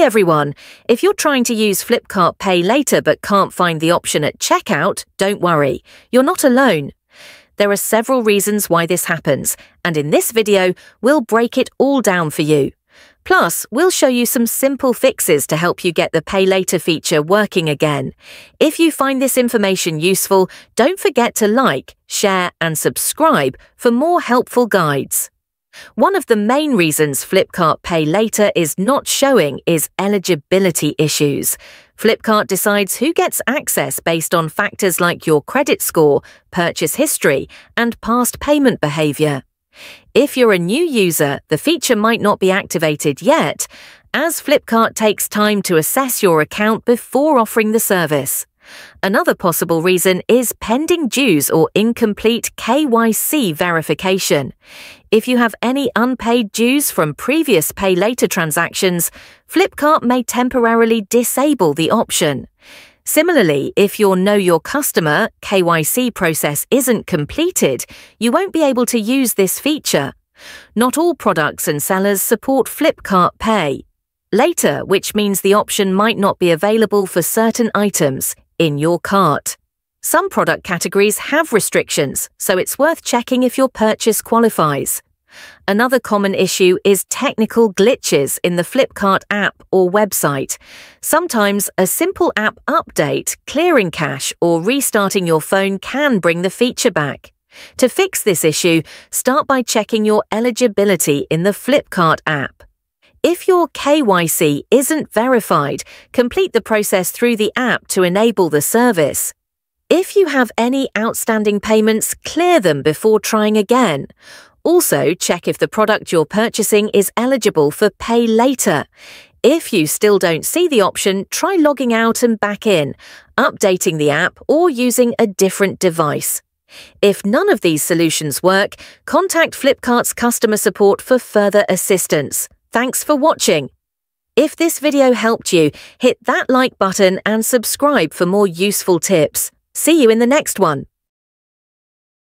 everyone! If you're trying to use Flipkart Pay Later but can't find the option at checkout, don't worry, you're not alone. There are several reasons why this happens, and in this video, we'll break it all down for you. Plus, we'll show you some simple fixes to help you get the Pay Later feature working again. If you find this information useful, don't forget to like, share, and subscribe for more helpful guides. One of the main reasons Flipkart Pay Later is not showing is eligibility issues. Flipkart decides who gets access based on factors like your credit score, purchase history, and past payment behavior. If you're a new user, the feature might not be activated yet, as Flipkart takes time to assess your account before offering the service. Another possible reason is pending dues or incomplete KYC verification. If you have any unpaid dues from previous Pay Later transactions, Flipkart may temporarily disable the option. Similarly, if your Know Your Customer (KYC) process isn't completed, you won't be able to use this feature. Not all products and sellers support Flipkart Pay Later, which means the option might not be available for certain items in your cart. Some product categories have restrictions, so it's worth checking if your purchase qualifies. Another common issue is technical glitches in the Flipkart app or website. Sometimes a simple app update, clearing cache, or restarting your phone can bring the feature back. To fix this issue, start by checking your eligibility in the Flipkart app. If your KYC isn't verified, complete the process through the app to enable the service. If you have any outstanding payments, clear them before trying again. Also, check if the product you're purchasing is eligible for Pay Later. If you still don't see the option, try logging out and back in, updating the app, or using a different device. If none of these solutions work, contact Flipkart's customer support for further assistance. Thanks for watching. If this video helped you, hit that like button and subscribe for more useful tips. See you in the next one.